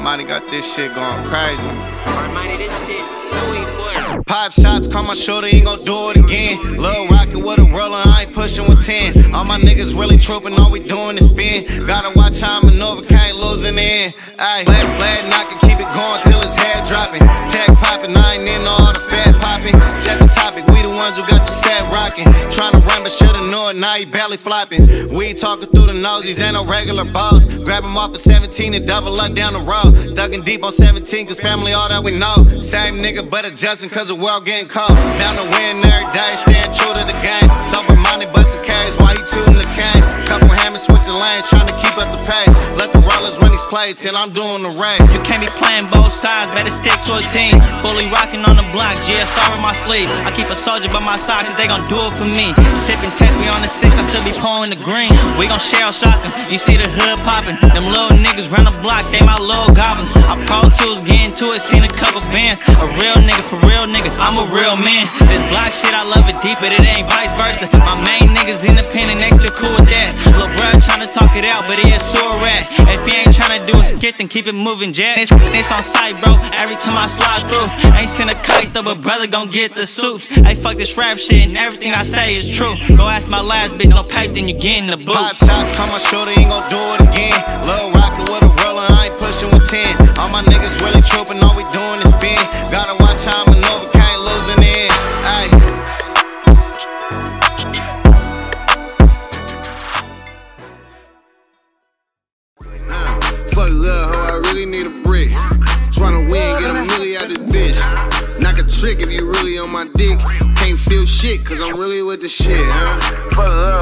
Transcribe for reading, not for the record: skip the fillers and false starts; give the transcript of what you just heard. Armani got this shit going crazy. Armani, this shit's Louis boy. Pop shots, call my shoulder, ain't gon' do it again. Lil' Rocket with a roller, I ain't pushing with 10. All my niggas really trooping, all we doing is spin. Gotta watch how I maneuver, can't lose in the end. Ayy, flat, knock it, keep it going till his head dropping. Tag popping, I ain't in all the fat popping. Set the topic, we the ones who got the set rocking. Trying to run, but should've known it, now he belly flopping. We talking through the nosies, ain't no regular balls. Grab him off at 17 and double up down the road. Dugging deep on 17, cause family all that we know. Same nigga, but adjusting cause the world getting cold. Down the wind every day, staying true to the game. Sober money, busting carries while he tooting the cane. Couple hammers, switching lanes, trying to keep up the pace. Let the rollers run these plays till I'm doing the race. You can't be playing both sides, better stick to a team. Bully rocking on the block, GSR in my sleeve. I keep a soldier by my side cause they gon' do it for me. Sipping tech, we on the six, I still be pouring the green. We gon' shell shock them, you see the hood popping. Them little niggas round the block, they my little goblins. I pro tools, getting to it, seen a couple bands. A real nigga, for real nigga, I'm a real man. This block shit, I love it deep, but it ain't vice versa. My main niggas independent, they still cool with that. Lil' bruh tryna talk it out, but he a sore rat. If he ain't tryna do a skit, then keep it moving, Jack. This on sight, bro, every time I slide through. Ain't seen a kite though, but brother gon' get the soups. Ay, fuck this rap shit, and everything I say is true. Go ask my last bitch, no pipe, then you get in the booth. Pop shots, call my shoulder, ain't gon' do it again. Lil' Rocket with a roller, I ain't pushing with 10. All my niggas really trooping, all we doing is spin. Gotta watch how I maneuver, can't lose in the end. Ayy. Fuck lil' hoe, I really need a brick. Tryna win, get a milli out this bitch. Knock a trick if you really on my dick. Can't feel shit, cause I'm really with the shit, huh? Fuck lil'.